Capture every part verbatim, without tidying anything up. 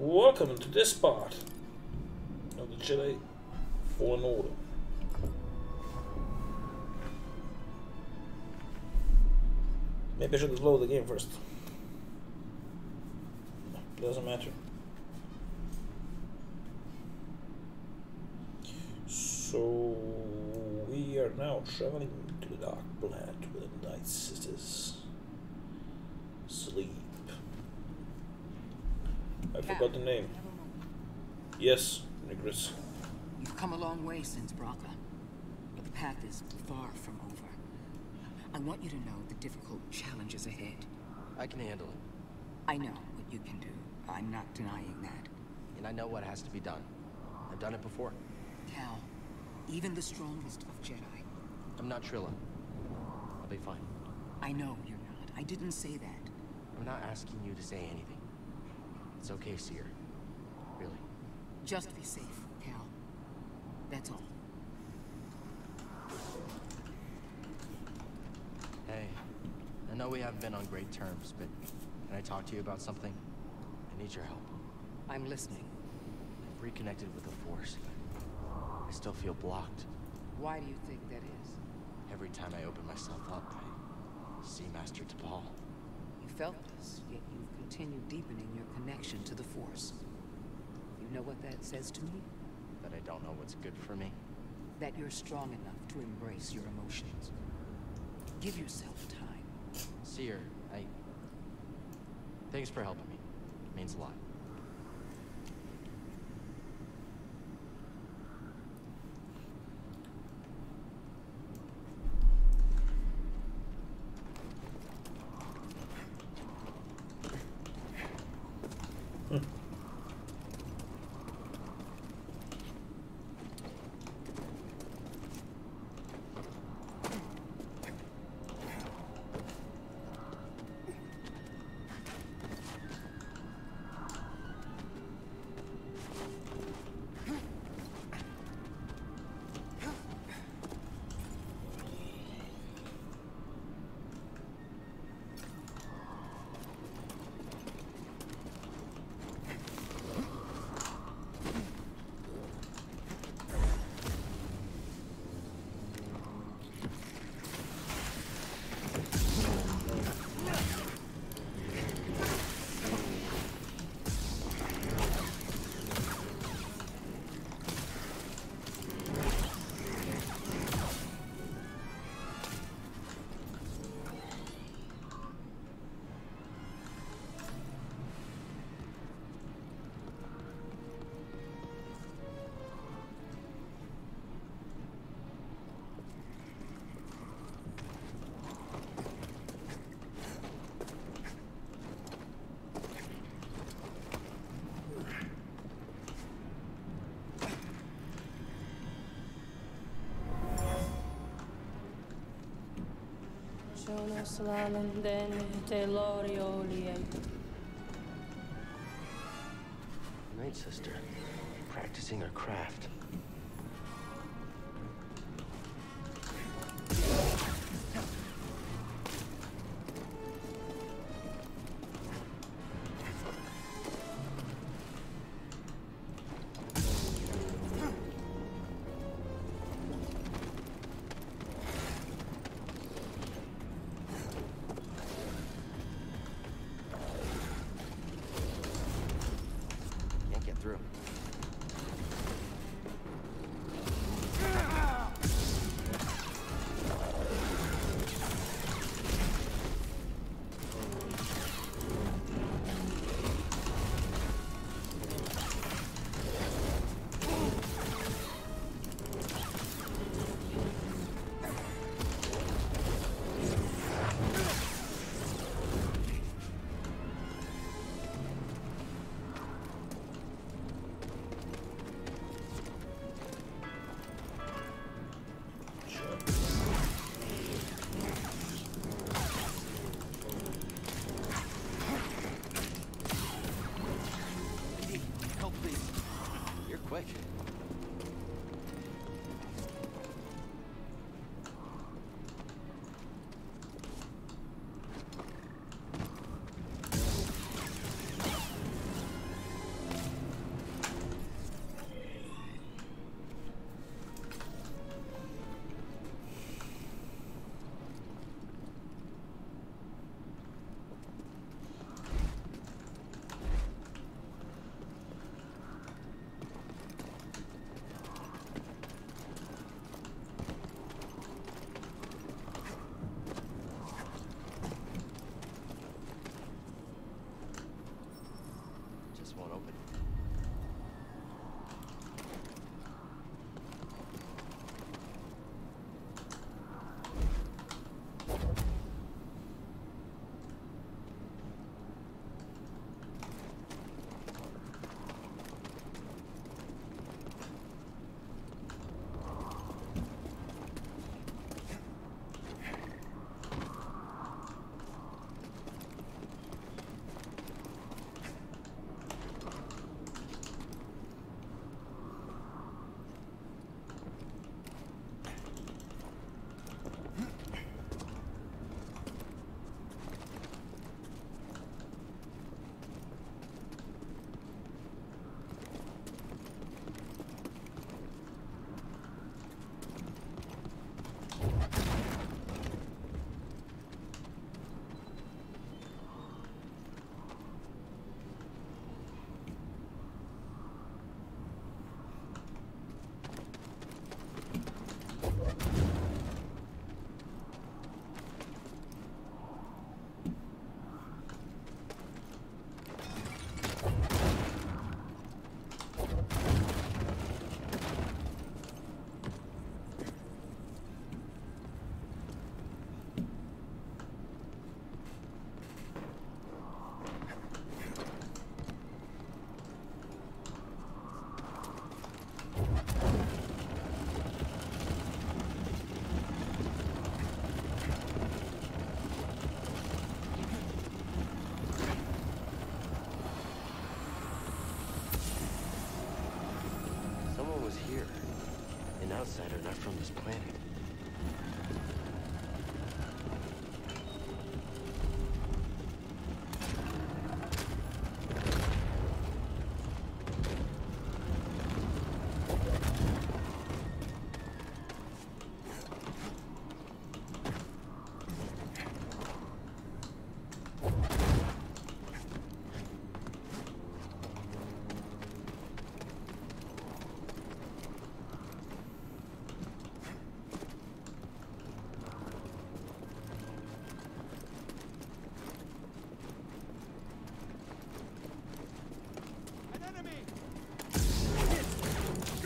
Welcome to this part of the Jedi Fallen Order. Maybe I should load the game first. Doesn't matter. So we are now traveling to the Dark Planet with the Nightsisters. Sleep. I Cal, forgot the name. Yes, Negris. You've come a long way since Braca, but the path is far from over. I want you to know the difficult challenges ahead. I can handle it. I know what you can do. I'm not denying that. And I know what has to be done. I've done it before. Cal, even the strongest of Jedi. I'm not Trilla. I'll be fine. I know you're not. I didn't say that. I'm not asking you to say anything. It's okay, Sierra. Really. Just be safe, Cal. That's all. Hey, I know we haven't been on great terms, but can I talk to you about something? I need your help. I'm listening. I've reconnected with the Force. I still feel blocked. Why do you think that is? Every time I open myself up, I see Master Tapal. You felt this, yet you've continued deepening your connection to the Force. You know what that says to me? That I don't know what's good for me? That you're strong enough to embrace your emotions. Give yourself time. Cere, I... thanks for helping me. It means a lot. Jonas Laman Denny Telorioli. Nightsister, practicing her craft. just won't open. Outsider, not from this planet.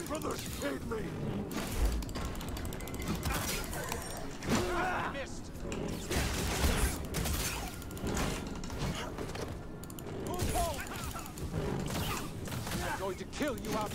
Brothers, aid me! Ah, I missed! Move home! I'm going to kill you out!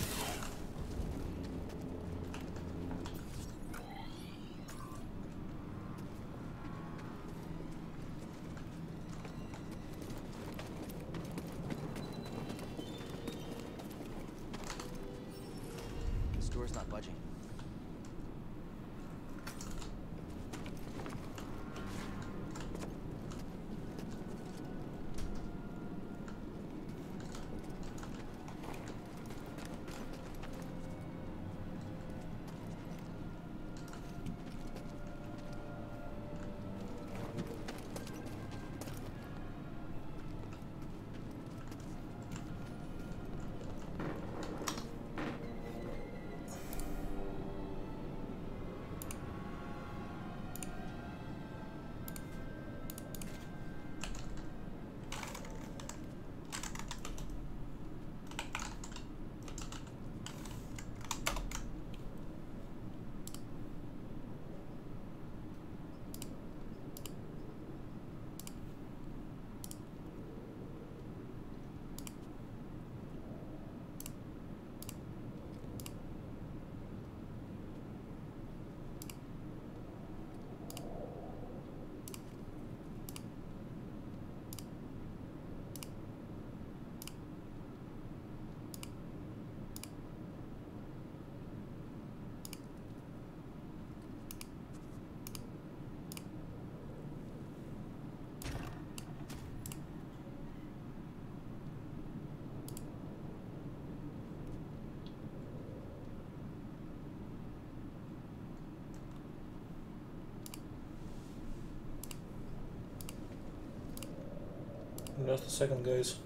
Just a second, guys.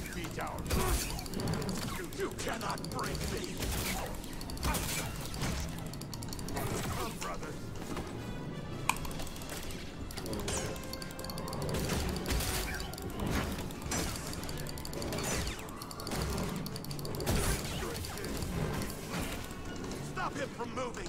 can be down. You, you cannot break me. Come, brothers. Stop him from moving.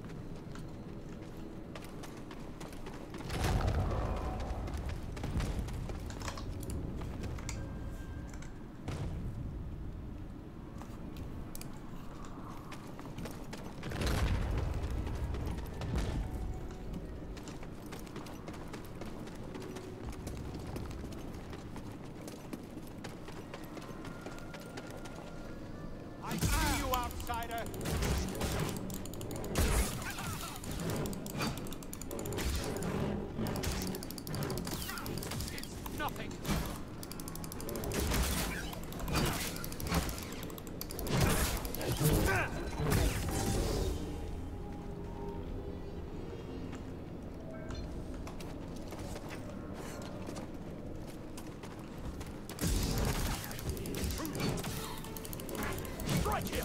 Outsider! It's nothing! Right here!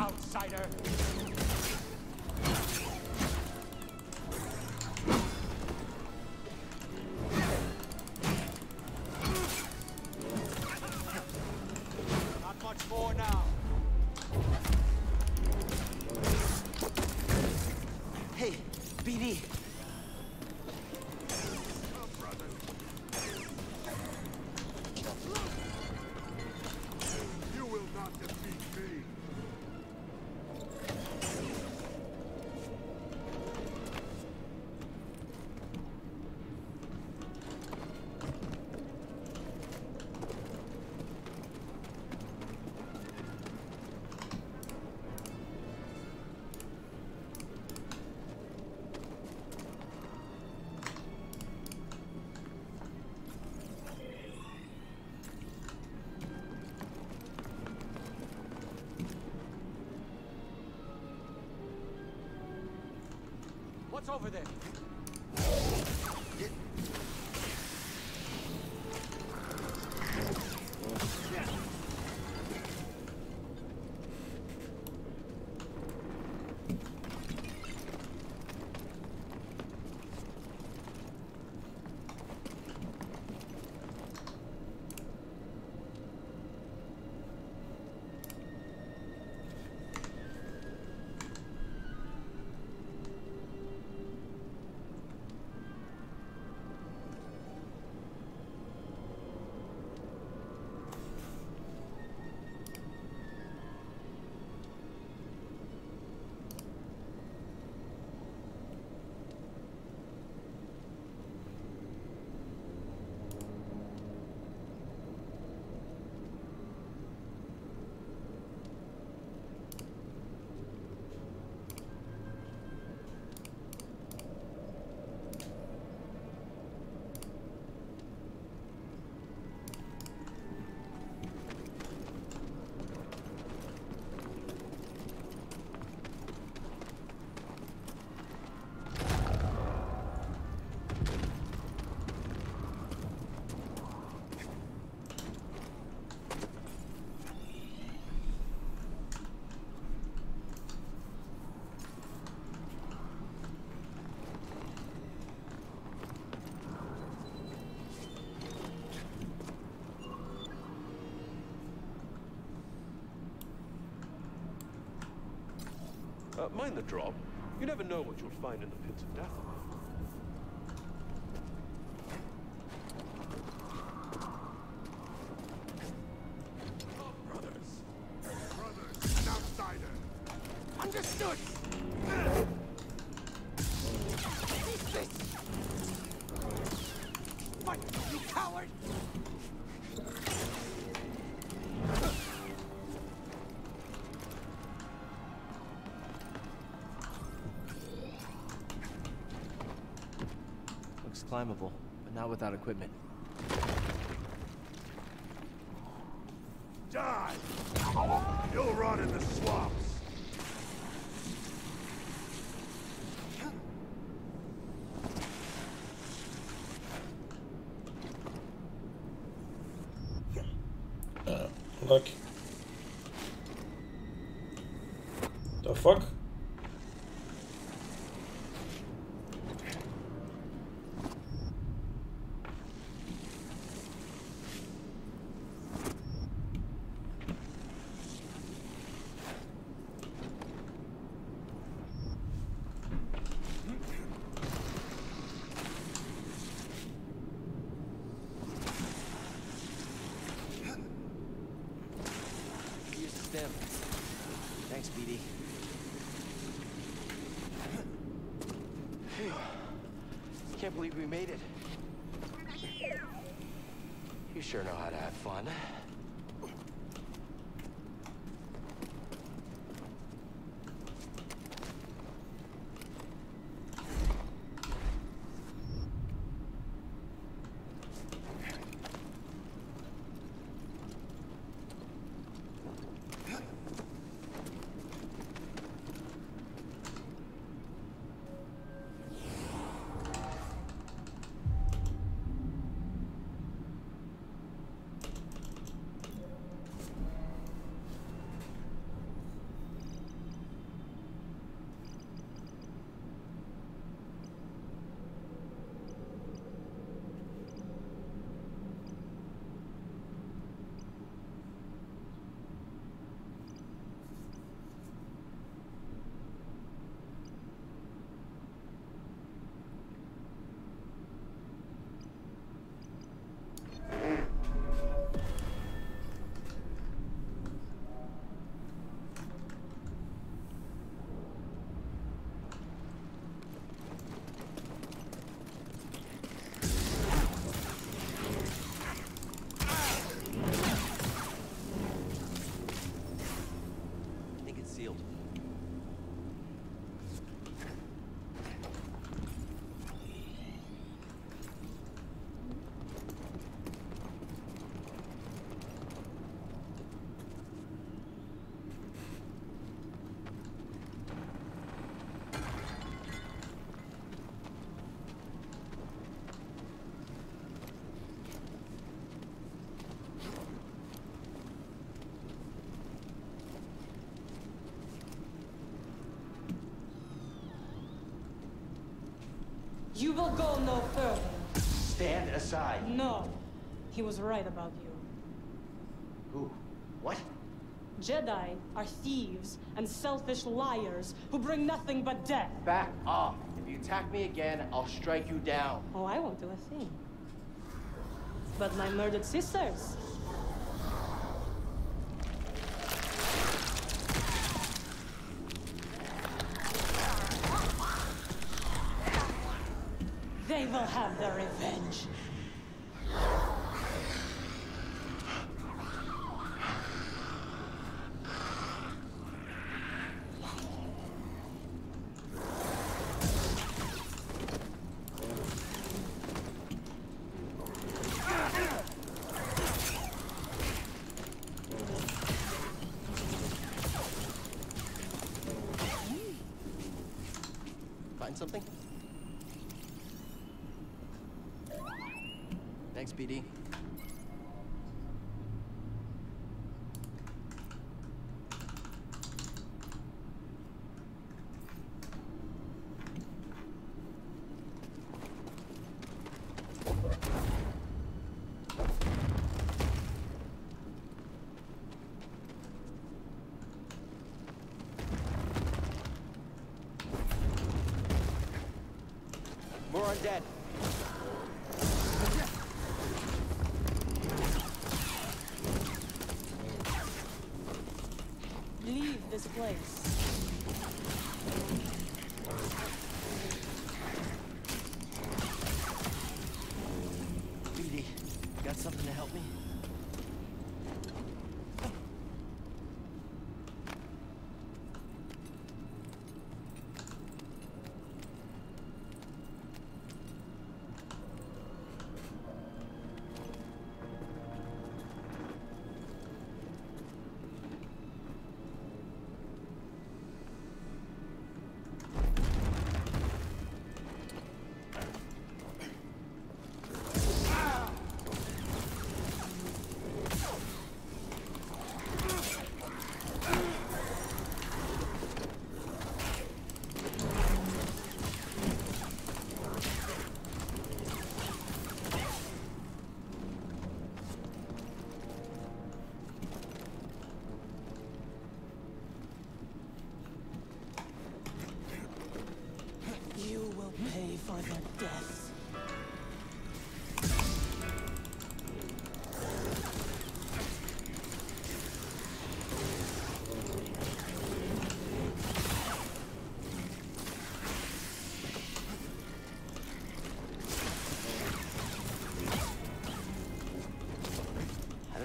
Outsider! Not much more now. Hey, P D. What's over there? Uh, mind the drop. You never know what you'll find in the pits of death. Climbable, but not without equipment. Die! You'll rot in the swamps! Uh, look. The fuck? Thanks, P D. Can't believe we made it. You sure know how to have fun. You will go no further. Stand aside. No. He was right about you. Who? What? Jedi are thieves and selfish liars who bring nothing but death. Back off. If you attack me again, I'll strike you down. Oh, I won't do a thing. But my murdered sisters. They will have their revenge. Find something? Thanks, P D. More undead. Leave this place. P D, got something to help me?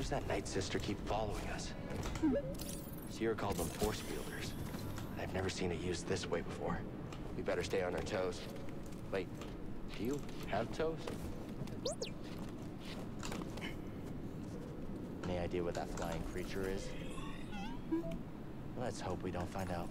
Does that Nightsister keep following us? Sierra called them force fielders. I've never seen it used this way before. We better stay on our toes. Wait, do you have toes? Any idea what that flying creature is? Let's hope we don't find out.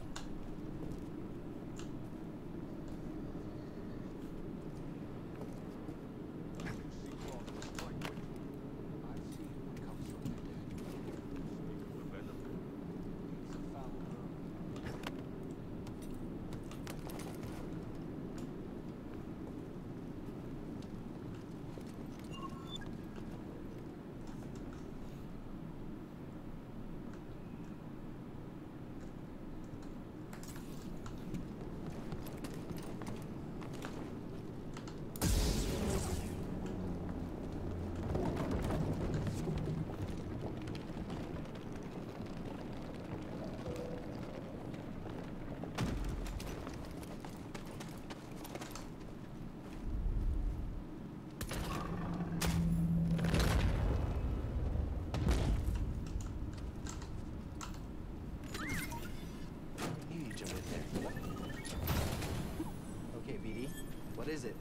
What is it?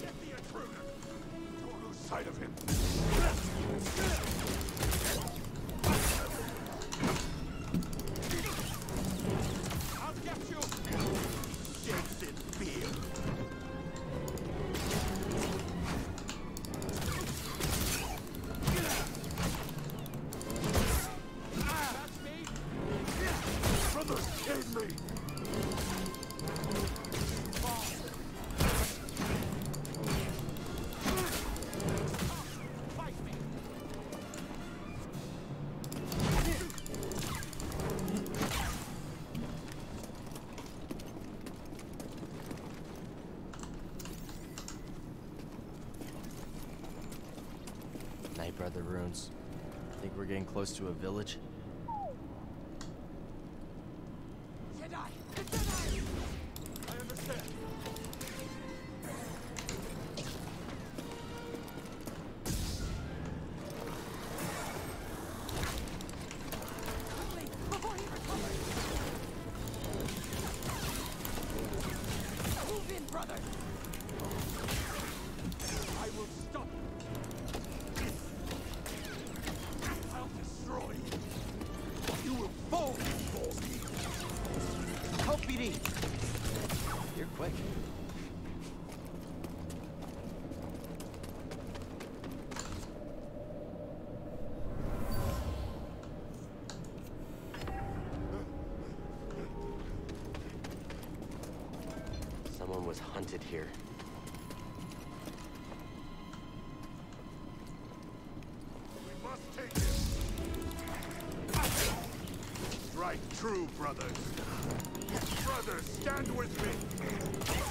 Get the intruder! Don't lose sight of him! Brother runes. I think we're getting close to a village. Jedi! It's Jedi! I understand. Quickly, before he recovers. Move in, brother! I will stop you. P D, you're quick. was hunted here. We must take this. Strike true, brothers. Brothers, stand with me.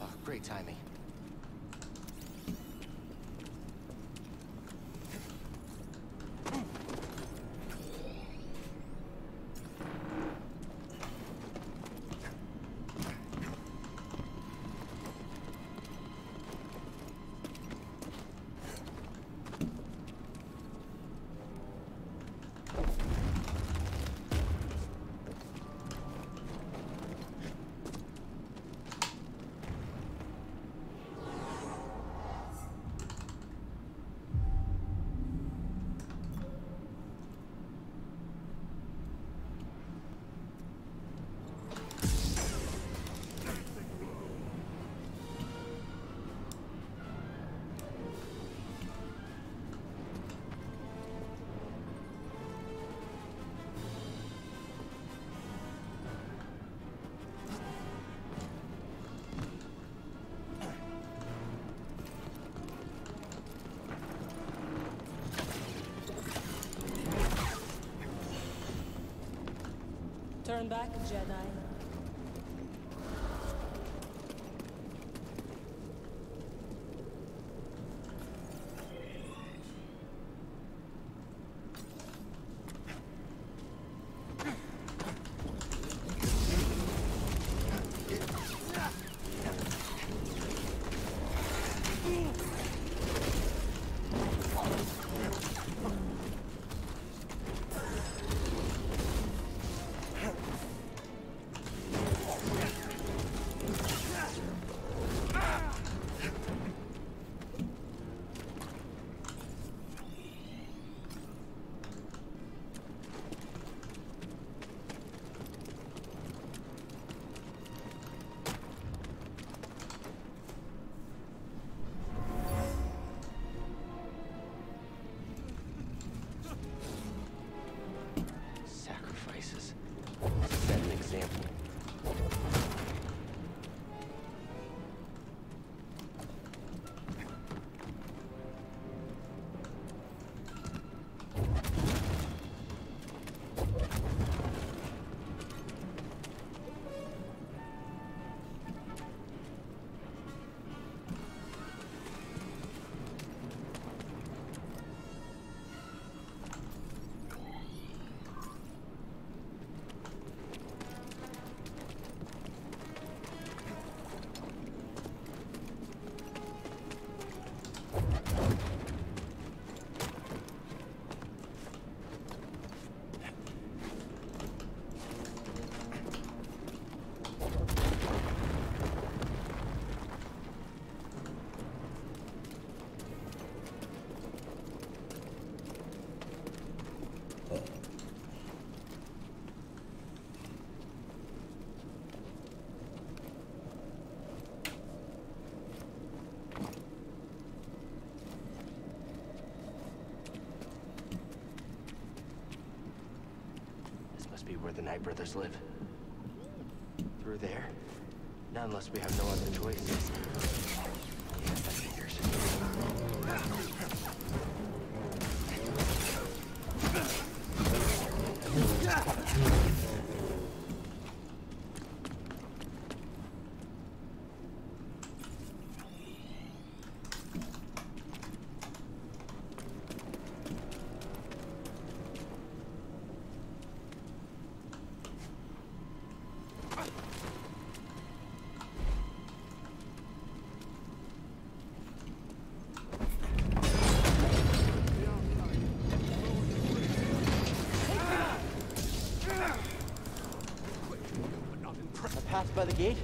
Oh, great timing. Turn back, Jedi. Where the Nightbrothers live. Through there? Not unless we have no other choice. by the gate?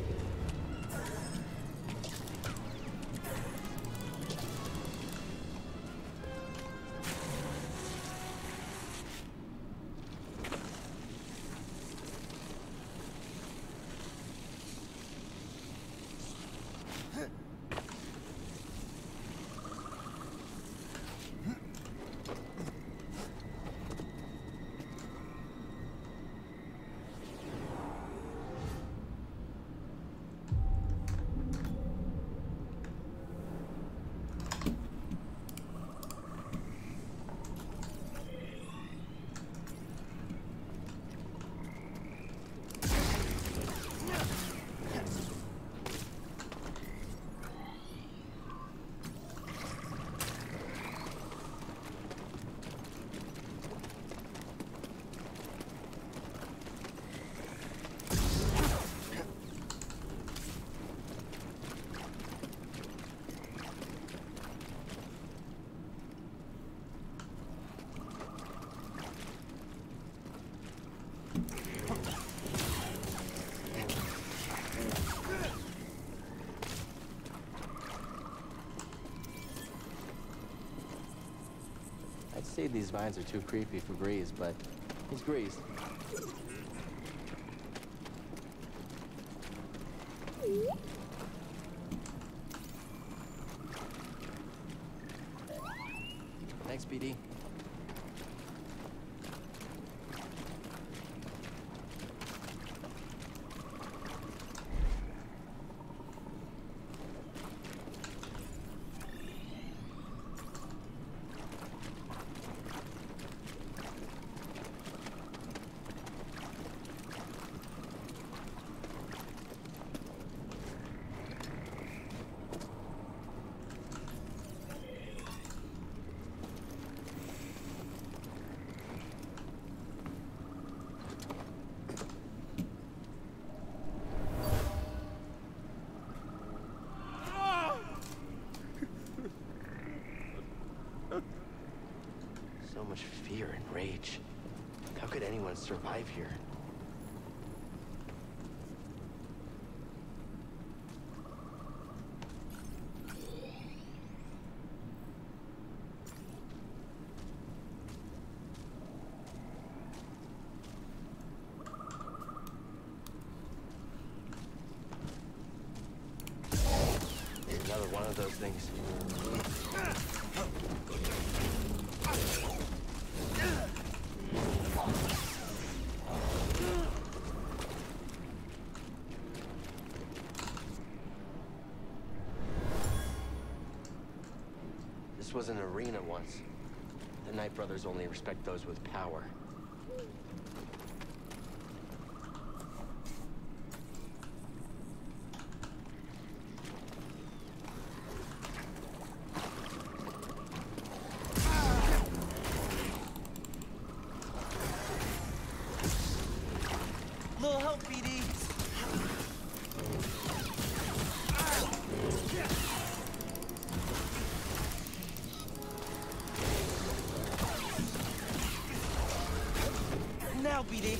I'd say these vines are too creepy for Grease, but he's greased. Thanks, P D. Fear and rage. How could anyone survive here? Another one of those things. Was an arena once. The Nightbrothers only respect those with power. Little help, P D. P D.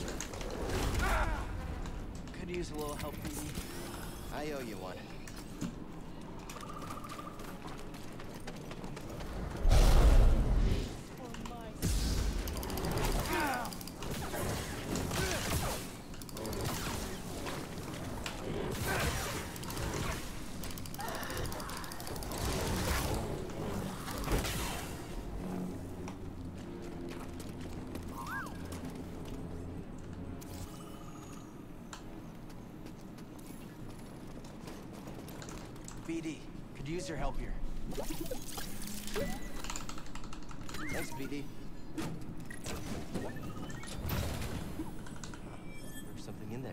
Use a little help, P D. I owe you one. P D, could use your help here. Thanks, P D. There's something in there.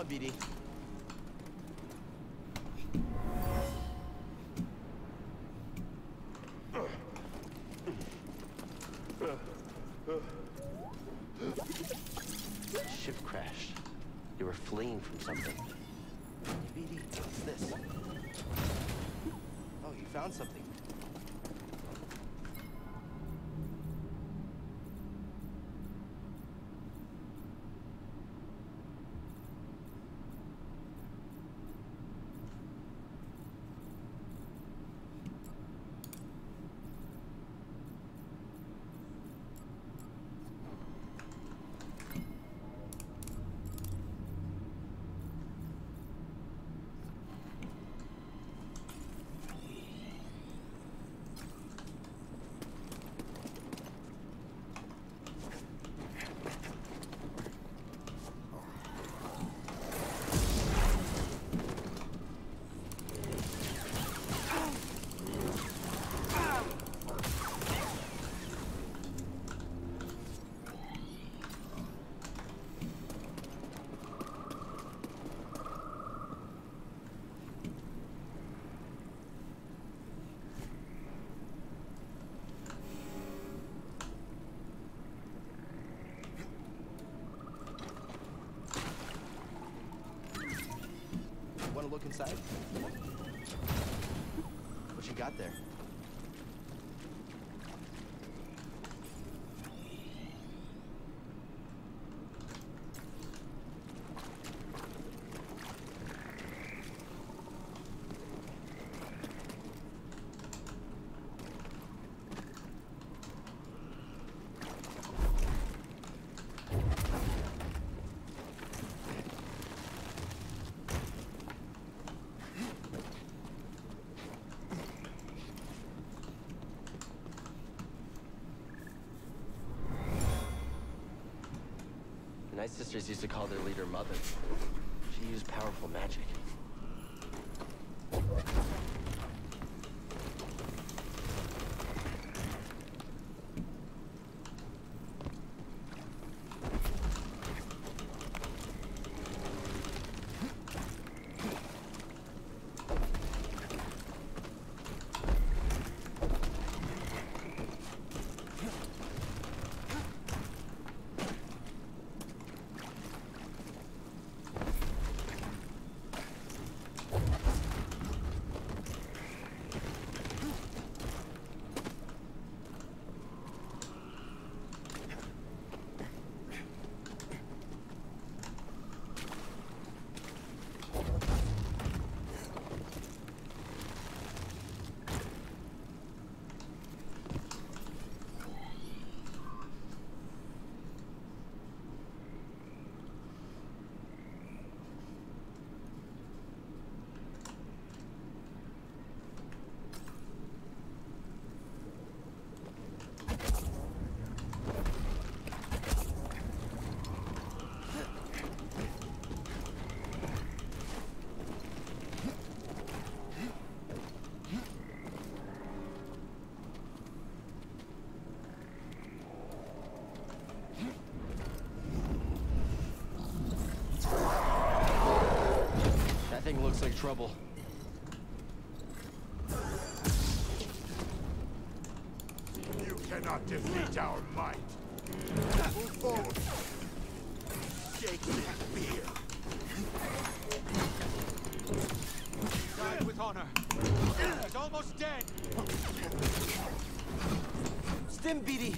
on, B D. Ship crashed. You were fleeing from something. B D, what's this? Oh, you found something. Look inside. What you got there? Nightsisters used to call their leader Mother. She used powerful magic. Looks like trouble. You cannot defeat our might. Move forward. Shake that fear. Died with honor. He's almost dead. Stim, B D.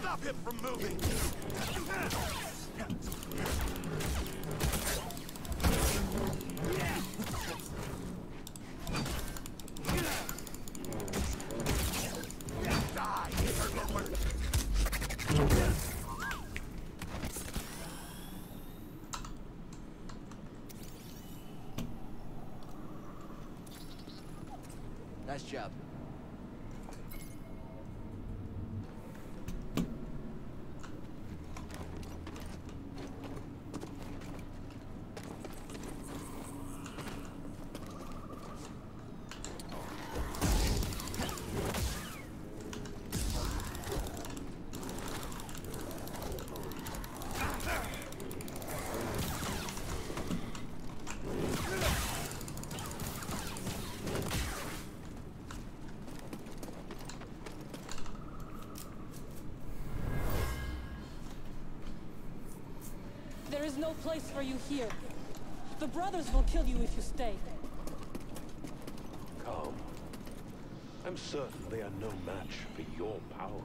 Stop him from moving! Die, interloper! Nice job. no place for you here. The brothers will kill you if you stay. Calm. I'm certain they are no match for your power.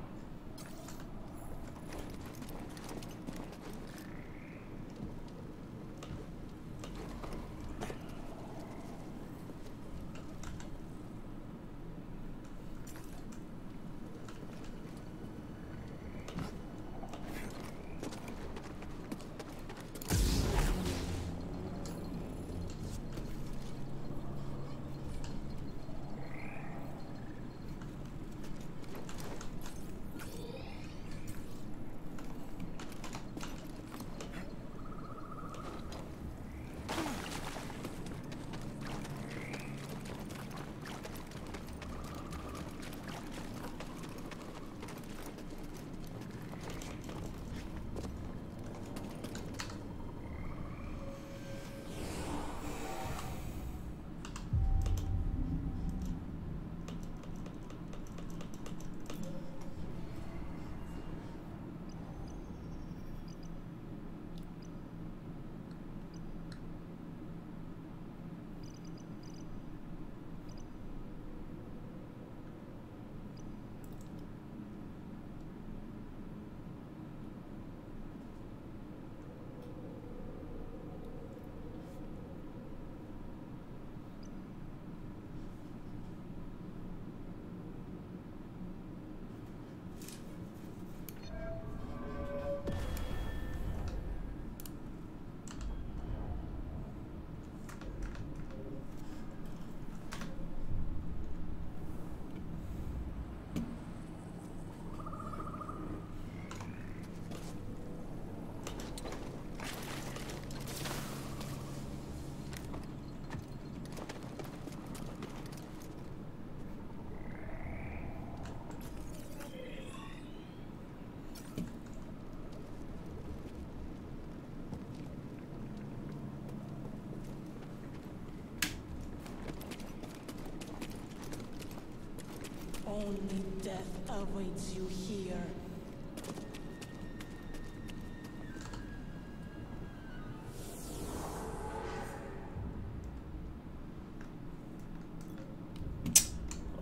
Only death awaits you here.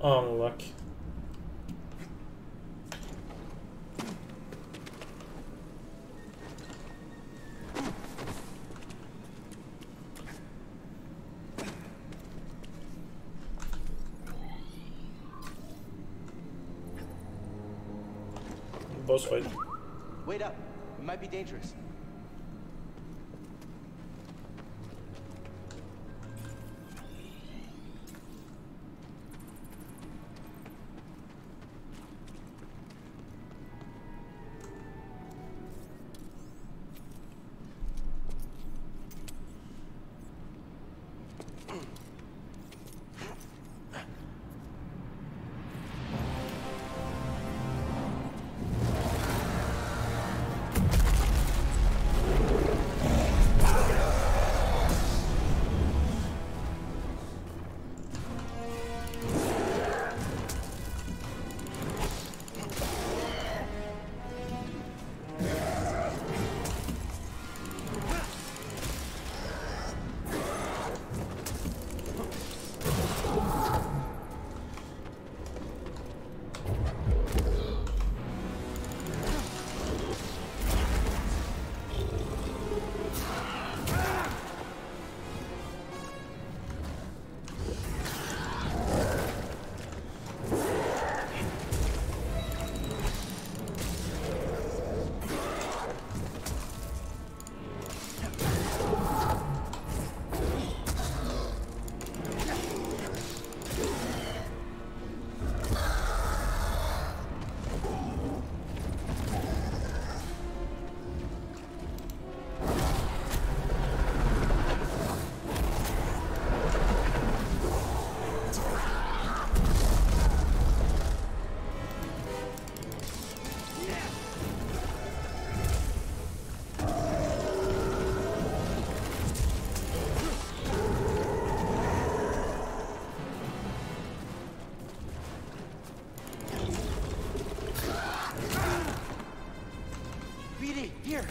Oh, look. Boss fight. Wait up. It might be dangerous. P D, here!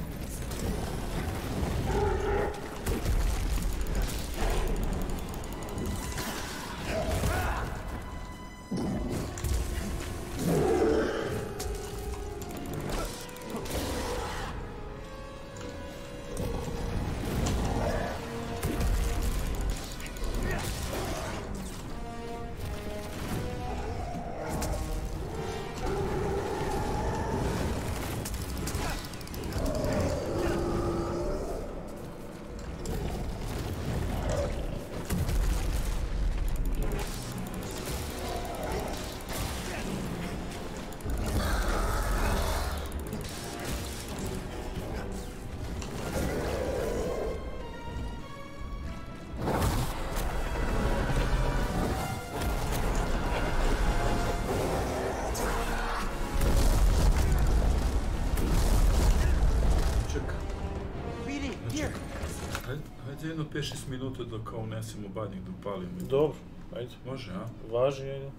za jedno pet šest minuta dok kao unesemo badnjeg da upalimo. Dobro, ajde. Može, a? Važi, ajde.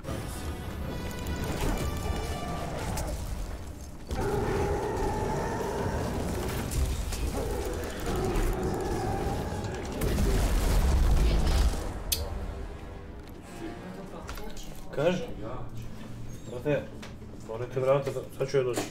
Kaži? Brate, otvorite vrata, sad ću joj doći.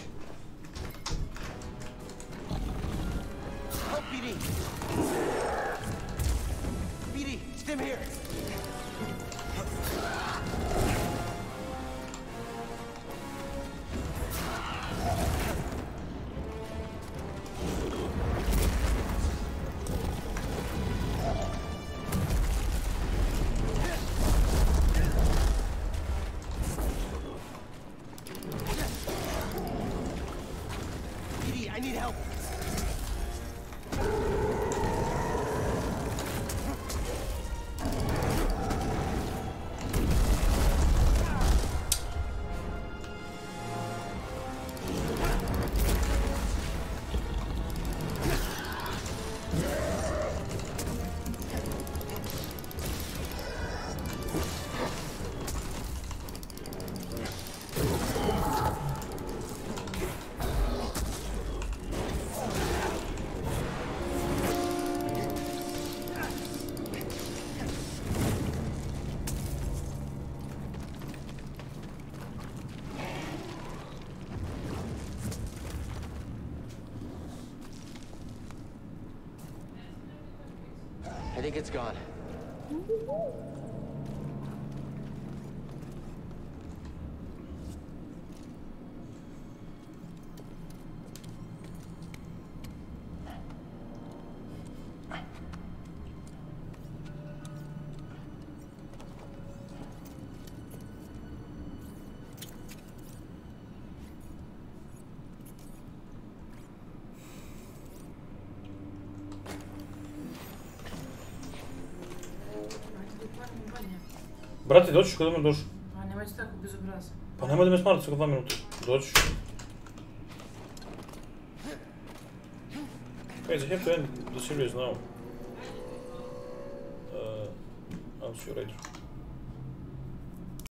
I think it's gone. Brate, doćiš kada me došao? A nemoj se tako bezobraza. Pa nemoj da me smarati svega dva minuta. Doćiš. Kaj, za F N da si li je znao. I'm sure I do.